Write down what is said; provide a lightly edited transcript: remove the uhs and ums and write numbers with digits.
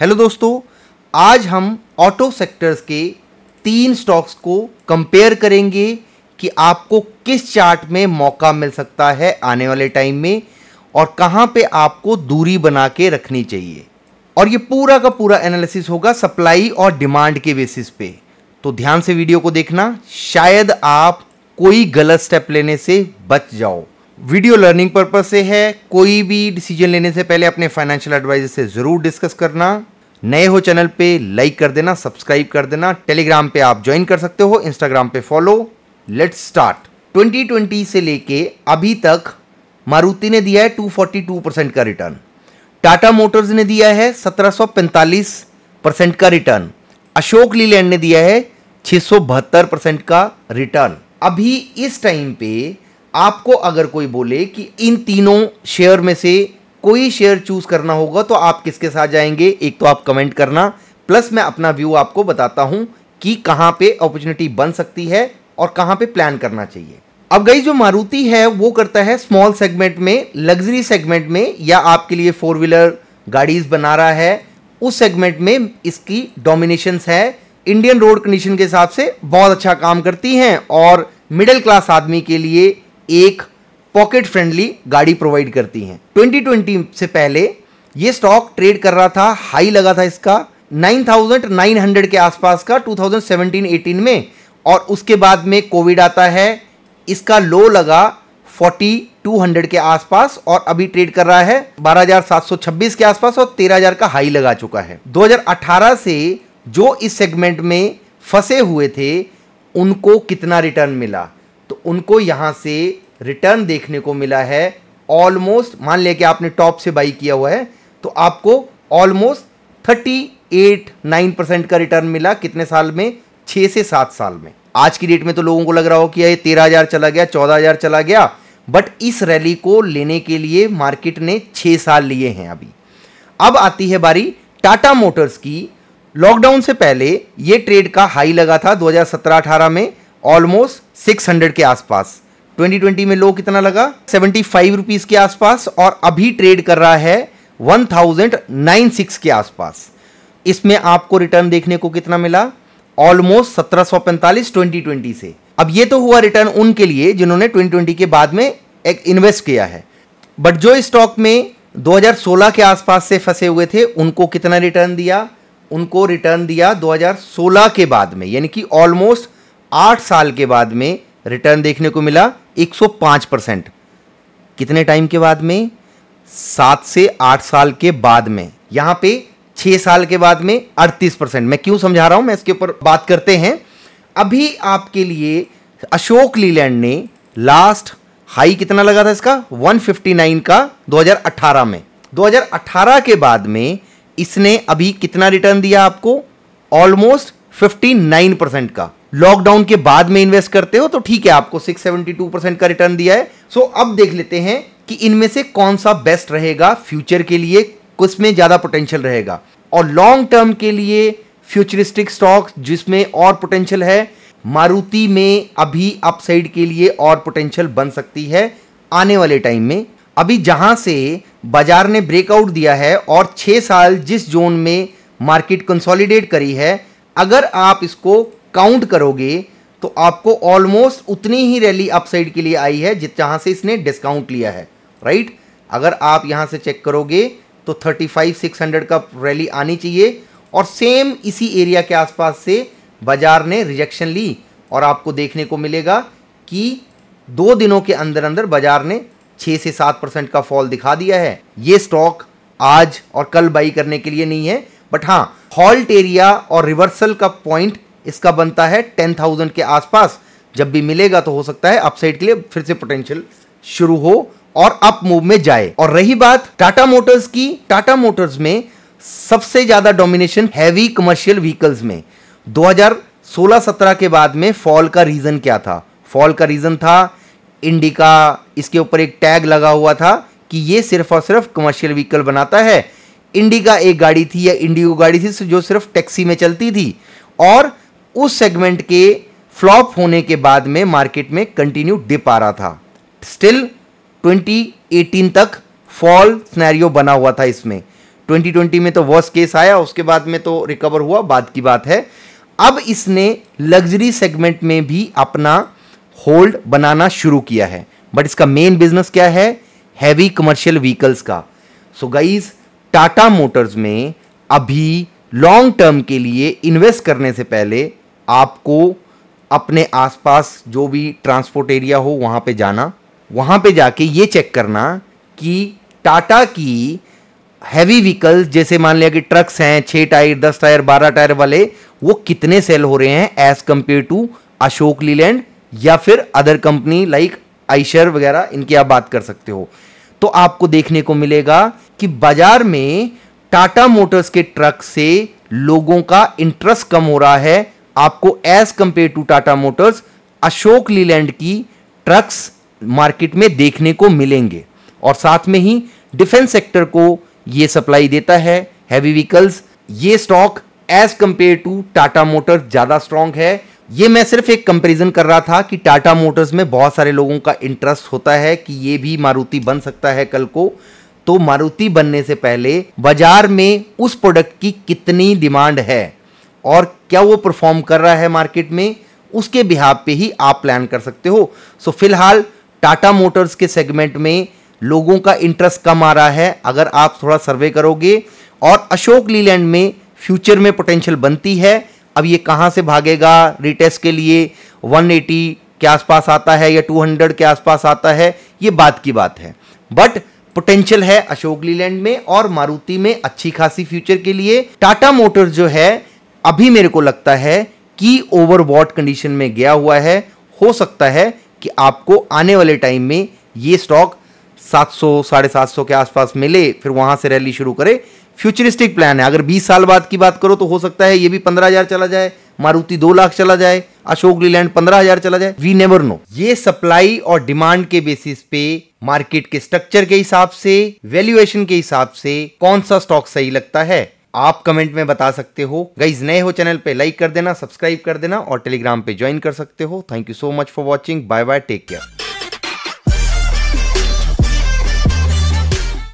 Hello दोस्तों, आज हम ऑटो सेक्टर्स के 3 स्टॉक्स को कंपेयर करेंगे कि आपको किस चार्ट में मौका मिल सकता है आने वाले टाइम में और कहां पे आपको दूरी बना के रखनी चाहिए। और ये पूरा का पूरा एनालिसिस होगा सप्लाई और डिमांड के बेसिस पे, तो ध्यान से वीडियो को देखना, शायद आप कोई गलत स्टेप लेने से बच जाओ। वीडियो लर्निंग पर्पस से है, कोई भी डिसीजन लेने से पहले अपने फाइनेंशियल एडवाइजर से ज़रूर डिस्कस करना। नए हो चैनल पे लाइक कर देना, सब्सक्राइब कर देना। टेलीग्राम पे आप ज्वाइन कर सकते हो, इंस्टाग्राम पे फॉलो। Let's start. 2020 से लेके अभी तक मारुति ने दिया है 242% का रिटर्न, टाटा मोटर्स ने दिया है 1745% का रिटर्न, अशोक लीलैंड ने दिया है 672% का रिटर्न। अभी इस टाइम पे आपको अगर कोई बोले कि इन तीनों शेयर में से कोई शेयर चूज करना होगा तो आप किसके साथ जाएंगे, एक तो आप कमेंट करना, प्लस मैं अपना व्यू आपको बताता हूं कि कहां पे अपॉर्चुनिटी बन सकती है और कहां पे प्लान करना चाहिए। अब गाइस, जो मारुति है वो करता है स्मॉल सेगमेंट में, लग्जरी सेगमेंट में, या आपके लिए 4 व्हीलर गाड़ीज बना रहा है उस सेगमेंट में इसकी डोमिनेशंस है। इंडियन रोड कंडीशन के हिसाब से बहुत अच्छा काम करती हैं और मिडिल क्लास आदमी के लिए एक पॉकेट फ्रेंडली गाड़ी प्रोवाइड करती हैं। 2020 से पहले ये स्टॉक ट्रेड कर रहा था, हाई लगा था इसका 9,900 के आसपास का 2017-18 में, और उसके बाद में कोविड आता है, इसका लो लगा 4,200 के आसपास और अभी ट्रेड कर रहा है 12,726 के आसपास और 13,000 का हाई लगा चुका है। 2018 से जो इस सेगमेंट में फंसे हुए थे उनको कितना रिटर्न मिला, तो उनको यहाँ से रिटर्न देखने को मिला है ऑलमोस्ट, मान लिया कि आपने टॉप से बाई किया हुआ है तो आपको ऑलमोस्ट 38-9% का रिटर्न मिला। कितने साल में? 6 से 7 साल में। आज की डेट में तो लोगों को लग रहा हो कि ये 13,000 चला गया, 14,000 चला गया, बट इस रैली को लेने के लिए मार्केट ने 6 साल लिए हैं। अभी अब आती है बारी टाटा मोटर्स की। लॉकडाउन से पहले ये ट्रेड का हाई लगा था 2017-18 में ऑलमोस्ट 600 के आसपास। 2020 में लो कितना लगा? 75 रुपीज़ के आसपास और अभी ट्रेड कर रहा है 1096 के आसपास। इसमें आपको रिटर्न देखने को कितना मिला? ऑलमोस्ट 1745 2020 से। अब ये तो हुआ रिटर्न उनके लिए जिन्होंने 2020 के बाद में एक इन्वेस्ट किया है, बट जो इस स्टॉक में 2016 के आसपास से फंसे हुए थे उनको कितना रिटर्न दिया? उनको रिटर्न दिया 2016 के बाद में, यानी कि ऑलमोस्ट 8 साल के बाद में रिटर्न देखने को मिला 105%। कितने टाइम के बाद में? 7 से 8 साल के बाद में। यहाँ पे 6 साल के बाद में 38%। मैं क्यों समझा रहा हूँ, मैं इसके ऊपर बात करते हैं। अभी आपके लिए अशोक लीलैंड ने लास्ट हाई कितना लगा था इसका? 159 का 2018 में। 2018 के बाद में इसने अभी कितना रिटर्न दिया आपको? ऑलमोस्ट 59% का। लॉकडाउन के बाद में इन्वेस्ट करते हो तो ठीक है, आपको 672% का रिटर्न दिया है। सो अब देख लेते हैं कि इनमें से कौन सा बेस्ट रहेगा फ्यूचर के लिए, किस में ज़्यादा पोटेंशियल रहेगा और लॉन्ग टर्म के लिए फ्यूचरिस्टिक स्टॉक्स जिसमें और पोटेंशियल है। मारुति में अभी अपसाइड के लिए और पोटेंशियल बन सकती है आने वाले टाइम में। अभी जहाँ से बाजार ने ब्रेकआउट दिया है और 6 साल जिस जोन में मार्केट कंसोलिडेट करी है, अगर आप इसको काउंट करोगे तो आपको ऑलमोस्ट उतनी ही रैली अपसाइड के लिए आई है जहाँ से इसने डिस्काउंट लिया है, राइट। अगर आप यहाँ से चेक करोगे तो 35,600 का रैली आनी चाहिए और सेम इसी एरिया के आसपास से बाजार ने रिजेक्शन ली और आपको देखने को मिलेगा कि 2 दिनों के अंदर अंदर बाजार ने 6 से 7% का फॉल दिखा दिया है। ये स्टॉक आज और कल बाई करने के लिए नहीं है, बट हाँ, हॉल्ट एरिया और रिवर्सल का पॉइंट इसका बनता है 10,000 के आसपास। जब भी मिलेगा तो हो सकता है अपसाइड के लिए फिर से पोटेंशियल शुरू हो और अप मूव में जाए। और रही बात टाटा मोटर्स की, टाटा मोटर्स में सबसे ज्यादा डोमिनेशन हैवी कमर्शियल व्हीकल्स में। 2016-17 के बाद में फॉल का रीजन क्या था? फॉल का रीजन था इंडिका, इसके ऊपर एक टैग लगा हुआ था कि ये सिर्फ और सिर्फ कमर्शियल व्हीकल बनाता है। इंडिका एक गाड़ी थी या इंडिगो गाड़ी थी जो सिर्फ टैक्सी में चलती थी और उस सेगमेंट के फ्लॉप होने के बाद में मार्केट में कंटिन्यू डिप आ रहा था। स्टिल 2018 तक फॉल सिनेरियो बना हुआ था इसमें। 2020 में तो वर्स्ट केस आया, उसके बाद में तो रिकवर हुआ, बाद की बात है। अब इसने लग्जरी सेगमेंट में भी अपना होल्ड बनाना शुरू किया है, बट इसका मेन बिजनेस क्या है? हैवी कमर्शियल व्हीकल्स का। सो गाइस, टाटा मोटर्स में अभी लॉन्ग टर्म के लिए इन्वेस्ट करने से पहले आपको अपने आसपास जो भी ट्रांसपोर्ट एरिया हो वहाँ पे जाना, वहाँ पे जाके ये चेक करना कि टाटा की हैवी व्हीकल्स, जैसे मान लिया कि ट्रक्स हैं 6 टायर 10 टायर 12 टायर वाले, वो कितने सेल हो रहे हैं as compare to Ashok Leyland या फिर अदर कंपनी लाइक आइशर वगैरह, इनकी आप बात कर सकते हो। तो आपको देखने को मिलेगा कि बाजार में टाटा मोटर्स के ट्रक से लोगों का इंटरेस्ट कम हो रहा है आपको as compare to Tata Motors. Ashok Leyland की ट्रक्स मार्केट में देखने को मिलेंगे और साथ में ही डिफेंस सेक्टर को ये सप्लाई देता है हैवी व्हीकल्स। ये stock as compare to Tata Motors ज़्यादा स्ट्रांग है। ये मैं सिर्फ एक कंपैरिजन कर रहा था कि टाटा मोटर्स में बहुत सारे लोगों का इंटरेस्ट होता है कि ये भी मारुति बन सकता है कल को, तो मारुति बनने से पहले बाजार में उस प्रोडक्ट की कितनी डिमांड है और क्या वो परफॉर्म कर रहा है मार्केट में, उसके बिहाफ पे ही आप प्लान कर सकते हो। सो फिलहाल टाटा मोटर्स के सेगमेंट में लोगों का इंटरेस्ट कम आ रहा है अगर आप थोड़ा सर्वे करोगे, और अशोक लीलैंड में फ्यूचर में पोटेंशियल बनती है। अब ये कहाँ से भागेगा रिटेस्ट के लिए, 180 के आसपास आता है या 200 के आसपास आता है, ये बात की बात है, बट पोटेंशियल है अशोक लीलैंड में और मारुति में अच्छी खासी फ्यूचर के लिए। टाटा मोटर्स जो है अभी मेरे को लगता है कि ओवरबॉट कंडीशन में गया हुआ है। हो सकता है कि आपको आने वाले टाइम में ये स्टॉक 700 साढ़े 700 के आसपास मिले, फिर वहां से रैली शुरू करे। फ्यूचरिस्टिक प्लान है, अगर 20 साल बाद की बात करो तो हो सकता है ये भी 15,000 चला जाए, मारुति 2 लाख चला जाए, अशोक लीलैंड 15,000 चला जाए, वी नेवर नो। ये सप्लाई और डिमांड के बेसिस पे, मार्केट के स्ट्रक्चर के हिसाब से, वैल्यूएशन के हिसाब से कौन सा स्टॉक सही लगता है आप कमेंट में बता सकते हो। गाइज नए हो चैनल पे लाइक कर देना, सब्सक्राइब कर देना और टेलीग्राम पे ज्वाइन कर सकते हो। Thank you so much for watching, bye bye, take care.